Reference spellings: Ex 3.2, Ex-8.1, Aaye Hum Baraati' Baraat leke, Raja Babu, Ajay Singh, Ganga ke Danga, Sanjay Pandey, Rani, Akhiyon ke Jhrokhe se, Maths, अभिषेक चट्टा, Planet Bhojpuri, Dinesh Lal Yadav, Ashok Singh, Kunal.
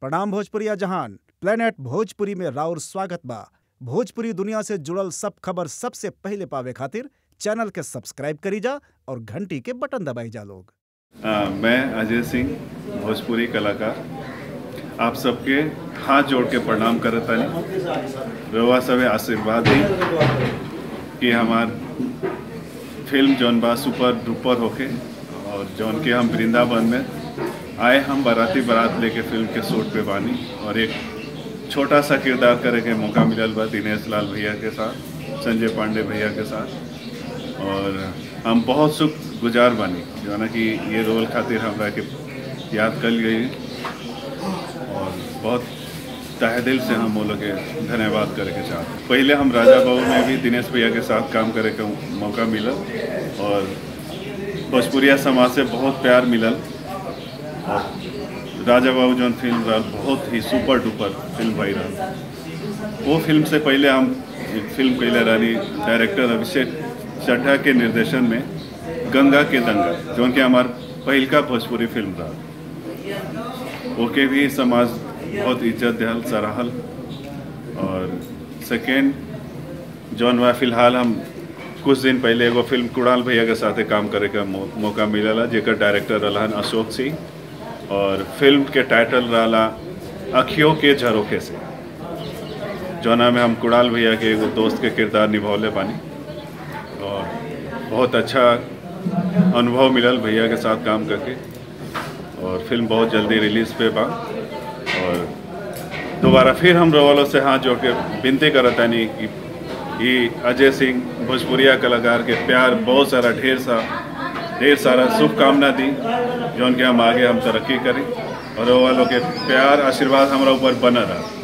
प्रणाम भोजपुरिया जहान, प्लेनेट भोजपुरी में राउर स्वागत बा। भोजपुरी दुनिया से जुड़ल सब खबर सबसे पहले पावे खातिर चैनल के सब्सक्राइब करी जा और घंटी के बटन दबाई जा लोग। मैं अजय सिंह, भोजपुरी कलाकार, आप सबके हाथ जोड़ के प्रणाम करता रोवा सबे आशीर्वाद दी कि हमार फिल्म जौन बा सुपर डुपर होके और जौन के हम वृंदावन में आए, हम बाराती बारात लेके फिल्म के शूट पे बानी और एक छोटा सा किरदार करे के मौका मिलल बा दिनेश लाल भैया के साथ, संजय पांडे भैया के साथ, और हम बहुत सुख गुजार बानी जो कि ये रोल खातिर हमरा के याद कर गई और बहुत तहे दिल से हम वो लोग के धन्यवाद करे के चाहते। पहले हम राजा बाबू में भी दिनेश भैया के साथ काम करे के मौका मिलल और भोजपुरिया समाज से बहुत प्यार मिलल। राजा बाबू जौन फिल्म रहा बहुत ही सुपर डुपर फिल्म भाई रहा। वो फिल्म से पहले हम फिल्म कैले रानी डायरेक्टर अभिषेक चट्टा के निर्देशन में गंगा के दंगा जौन के हमार पहिलका भोजपुरी फिल्म रहा, ओके भी समाज बहुत इज्जत दहल सराहल। और सेकेंड जौन वह फिलहाल हम कुछ दिन पहले एगो फिल्म कुणाल भैया के साथ काम करे का मौका मिलला जेकर डायरेक्टर रहलन अशोक सिंह और फिल्म के टाइटल रहा अखियों के झरोखे से, जौना में हम कुणाल भैया के एगो दोस्त के किरदार निभावले बानी और बहुत अच्छा अनुभव मिलल भैया के साथ काम करके। और फिल्म बहुत जल्दी रिलीज पे बा और दोबारा फिर हम रोवालों से हाथ जोड़ के विनती करता नहीं कि ये अजय सिंह भोजपुरिया कलाकार के प्यार बहुत सारा ढेर सारा शुभकामना दी जौन के हम आगे हम तरक्की करें और वो लोग के प्यार आशीर्वाद हमारा ऊपर बना रहा।